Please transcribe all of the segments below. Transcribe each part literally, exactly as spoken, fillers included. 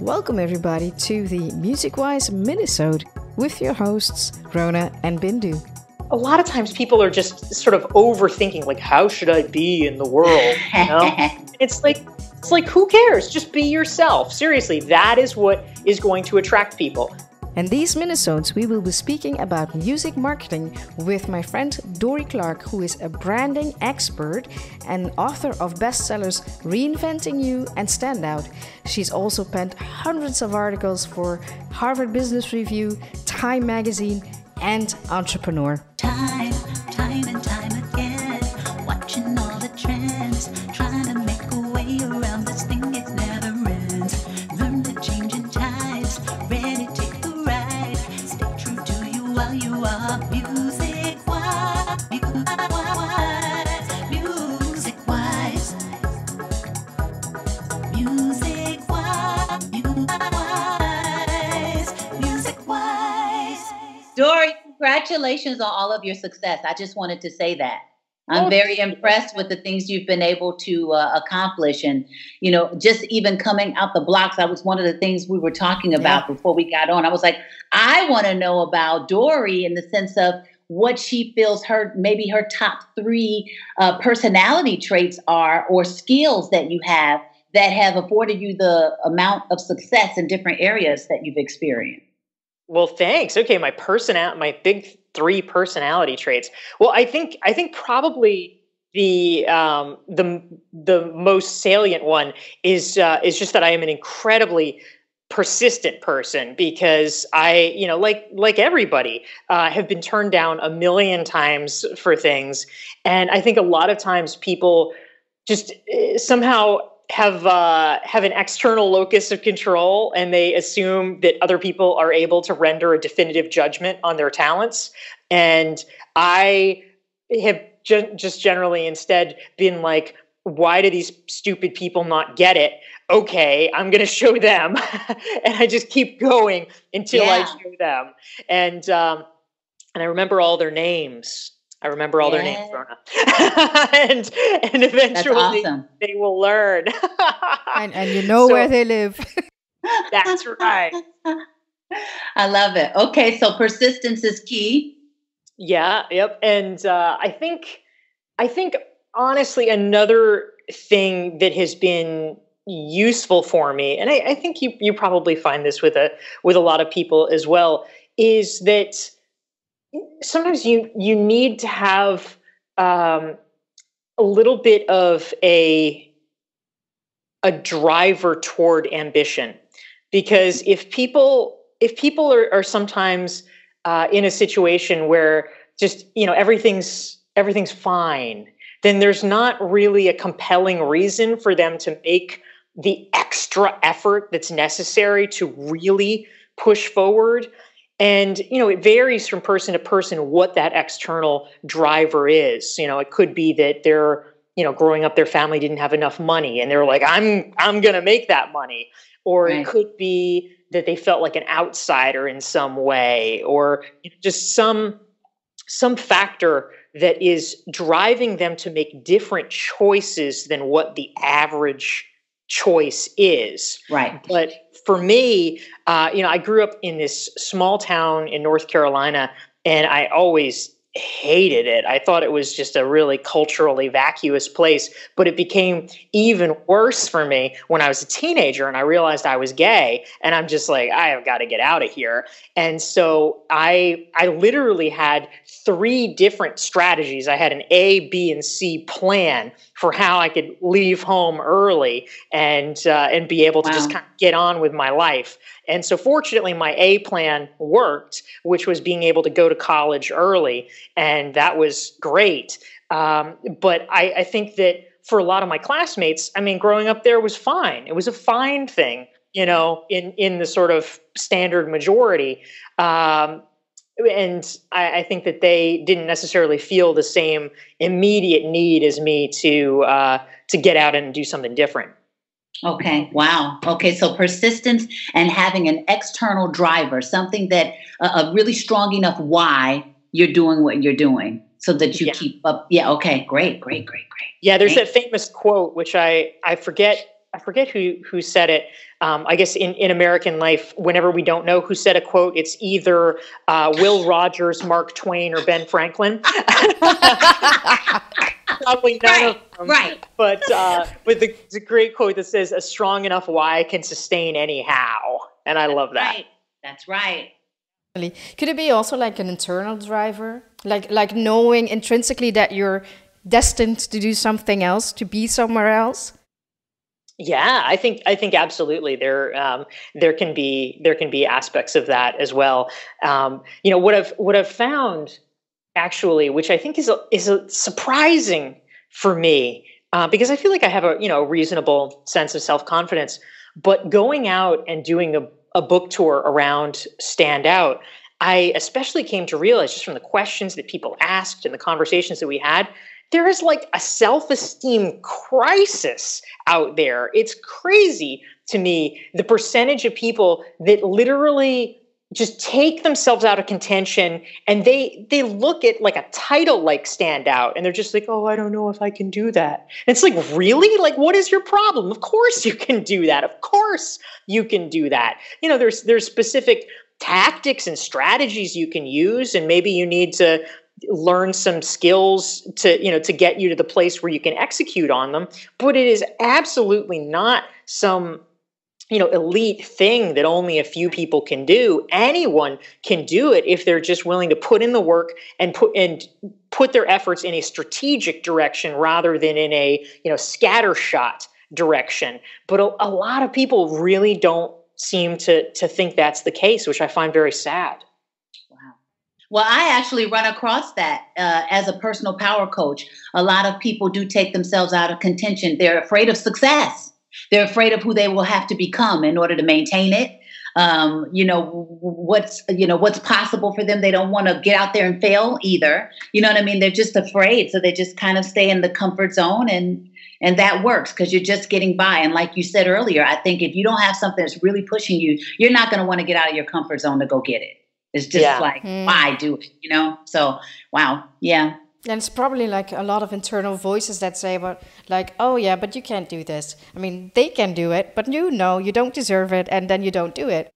Welcome everybody to the Music Wise Minisode with your hosts, Rona and Bindu. A lot of times people are just sort of overthinking, like, how should I be in the world? You know? It's like, it's like, who cares? Just be yourself. Seriously, that is what is going to attract people. And these minisodes, we will be speaking about music marketing with my friend Dorie Clark, who is a branding expert and author of bestsellers Reinventing You and Standout. She's also penned hundreds of articles for Harvard Business Review, Time Magazine, and Entrepreneur. Time, time and time again, watching all the trends, trying to make a way around this thing that never ends. Learn the changing times, ready to take a ride. Stay true to you while you are music wise, music wise, music wise, music wise, music wise. Dorie, congratulations on all of your success. I just wanted to say that. I'm very impressed with the things you've been able to uh, accomplish. And, you know, just even coming out the blocks, that was one of the things we were talking about yeah. before we got on. I was like, I want to know about Dorie in the sense of what she feels her, maybe her top three uh, personality traits are, or skills that you have that have afforded you the amount of success in different areas that you've experienced. Well, thanks. Okay, my persona- my big three personality traits. Well, I think I think probably the um, the the most salient one is uh, is just that I am an incredibly persistent person, because I, you know, like like everybody, uh, have been turned down a million times for things, and I think a lot of times people just uh, somehow. have uh, have an external locus of control, and they assume that other people are able to render a definitive judgment on their talents. And I have ge- just generally instead been like, why do these stupid people not get it? Okay, I'm going to show them. And I just keep going until yeah. I show them. And um, and I remember all their names. I remember all yeah. their names, Rona. and and eventually awesome. they will learn. and, and you know so, where they live. That's right. I love it. Okay, so persistence is key. Yeah, yep. And uh, I think I think honestly another thing that has been useful for me, and I, I think you you probably find this with a with a lot of people as well, is that sometimes you you need to have um, a little bit of a a driver toward ambition, because if people if people are, are sometimes uh, in a situation where just you know everything's everything's fine, then there's not really a compelling reason for them to make the extra effort that's necessary to really push forward. And, you know, it varies from person to person what that external driver is. You know, it could be that they're, you know, growing up, their family didn't have enough money and they're like, I'm, I'm going to make that money. Or right. It could be that they felt like an outsider in some way, or just some, some factor that is driving them to make different choices than what the average choice is. Right. But for me, uh, you know, I grew up in this small town in North Carolina, and I always hated it. I thought it was just a really culturally vacuous place, but it became even worse for me when I was a teenager and I realized I was gay, and I'm just like, I have got to get out of here. And so I, I literally had three different strategies. I had an A, B, and C plan for how I could leave home early and, uh, and be able to wow. just kind of get on with my life. And so fortunately, my A plan worked, which was being able to go to college early. And that was great. Um, but I, I think that for a lot of my classmates, I mean, growing up there was fine. It was a fine thing, you know, in, in the sort of standard majority. Um, and I, I think that they didn't necessarily feel the same immediate need as me to uh, to get out and do something different. Okay. Wow. Okay. So persistence and having an external driver, something that uh, a really strong enough why you're doing what you're doing so that you yeah. keep up. Yeah. Okay. Great, great, great, great. Yeah. There's Thanks. that famous quote, which I, I forget I forget who who said it. Um, I guess in, in American life, whenever we don't know who said a quote, it's either uh, Will Rogers, Mark Twain, or Ben Franklin. Probably none right, of them. Right. But uh, but the, the great quote that says, "A strong enough why can sustain anyhow," and I That's love that. Right. That's right. Could it be also like an internal driver, like like knowing intrinsically that you're destined to do something else, to be somewhere else? Yeah, I think I think absolutely there um, there can be there can be aspects of that as well. Um, you know what I've what I've found actually, which I think is a, is a surprising for me uh, because I feel like I have a you know reasonable sense of self-confidence, but going out and doing a a book tour around Standout, I especially came to realize just from the questions that people asked and the conversations that we had, there is like a self-esteem crisis out there. It's crazy to me, the percentage of people that literally just take themselves out of contention and they they look at like a title like Standout and they're just like, oh, I don't know if I can do that. And it's like, really? Like, what is your problem? Of course you can do that. Of course you can do that. You know, there's there's specific tactics and strategies you can use, and maybe you need to learn some skills to, you know, to get you to the place where you can execute on them. But it is absolutely not some, you know, elite thing that only a few people can do. Anyone can do it if they're just willing to put in the work and put and put their efforts in a strategic direction rather than in a, you know, scattershot direction. But a, a lot of people really don't seem to to think that's the case, which I find very sad. Well, I actually run across that uh, as a personal power coach. A lot of people do take themselves out of contention. They're afraid of success. They're afraid of who they will have to become in order to maintain it. Um, you know, what's, you know, what's possible for them. They don't want to get out there and fail either. You know what I mean? They're just afraid. So they just kind of stay in the comfort zone, and, and that works because you're just getting by. And like you said earlier, I think if you don't have something that's really pushing you, you're not going to want to get out of your comfort zone to go get it. It's just yeah. like, mm. why do it, you know? So, wow, yeah. And it's probably like a lot of internal voices that say, but like, oh yeah, but you can't do this. I mean, they can do it, but you know, you don't deserve it, and then you don't do it.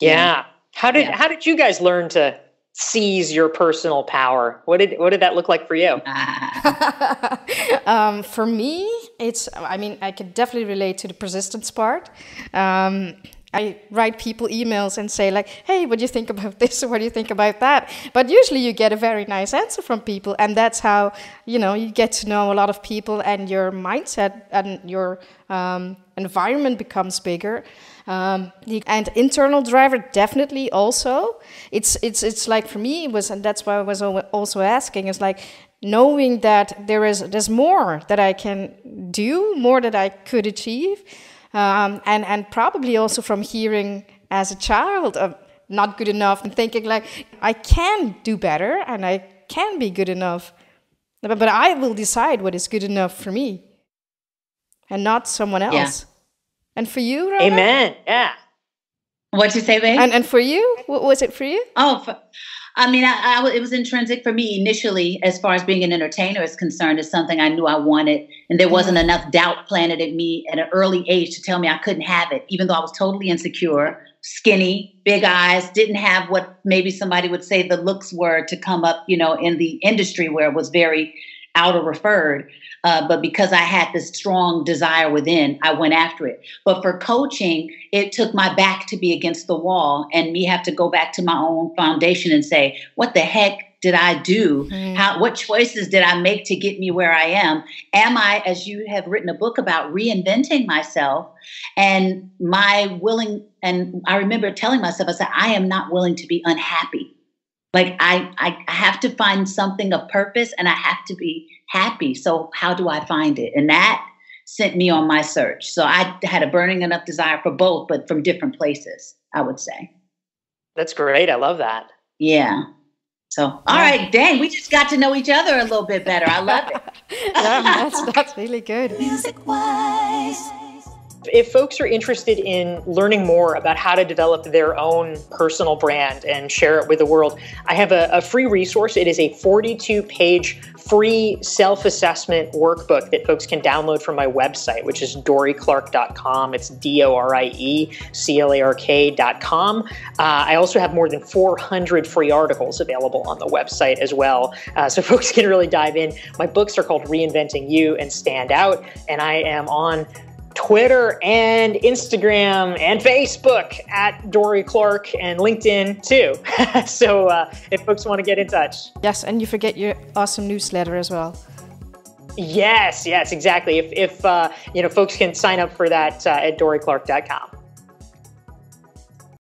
Yeah. How did yeah. how did you guys learn to seize your personal power? What did what did that look like for you? um, for me, it's, I mean, I could definitely relate to the persistence part. Um I write people emails and say like, hey, what do you think about this? What do you think about that? But usually you get a very nice answer from people. And that's how, you know, you get to know a lot of people, and your mindset and your um, environment becomes bigger. Um, and internal driver definitely also. It's, it's, it's like for me, it was, and that's why I was also asking, is like knowing that there is, there's more that I can do, more that I could achieve. Um, and, and probably also from hearing as a child, uh, not good enough, and thinking like, I can do better and I can be good enough. But, but I will decide what is good enough for me and not someone else. Yeah. And for you, Rona? Amen. Yeah. What'd you say, babe? And, and for you? What was it for you? Oh, for, I mean, I, I, it was intrinsic for me initially as far as being an entertainer is concerned. It's something I knew I wanted. And there wasn't enough doubt planted at me at an early age to tell me I couldn't have it, even though I was totally insecure, skinny, big eyes, didn't have what maybe somebody would say the looks were to come up, you know, in the industry where it was very outer referred. Uh, but because I had this strong desire within, I went after it. But for coaching, it took my back to be against the wall and me have to go back to my own foundation and say, what the heck did I do? Mm. How, what choices did I make to get me where I am? Am I, as you have written a book about, reinventing myself? And my willing, and I remember telling myself, I said, I am not willing to be unhappy. Like I, I have to find something of purpose, and I have to be happy. So how do I find it? And that sent me on my search. So I had a burning enough desire for both, but from different places, I would say. That's great. I love that. Yeah. So, all yeah. right, dang, we just got to know each other a little bit better. I love it. yeah, that's, that's really good. Music wise. if folks are interested in learning more about how to develop their own personal brand and share it with the world, I have a, a free resource. It is a forty-two page free self-assessment workbook that folks can download from my website, which is dorie clark dot com. It's D O R I E C L A R K dot com. Uh, I also have more than four hundred free articles available on the website as well. Uh, so folks can really dive in. My books are called Reinventing You and Standout, and I am on Twitter and Instagram and Facebook at Dorie Clark and LinkedIn too. So uh, if folks want to get in touch. Yes, and you forget your awesome newsletter as well. Yes, yes, exactly. If, if uh, you know, folks can sign up for that uh, at dorie clark dot com.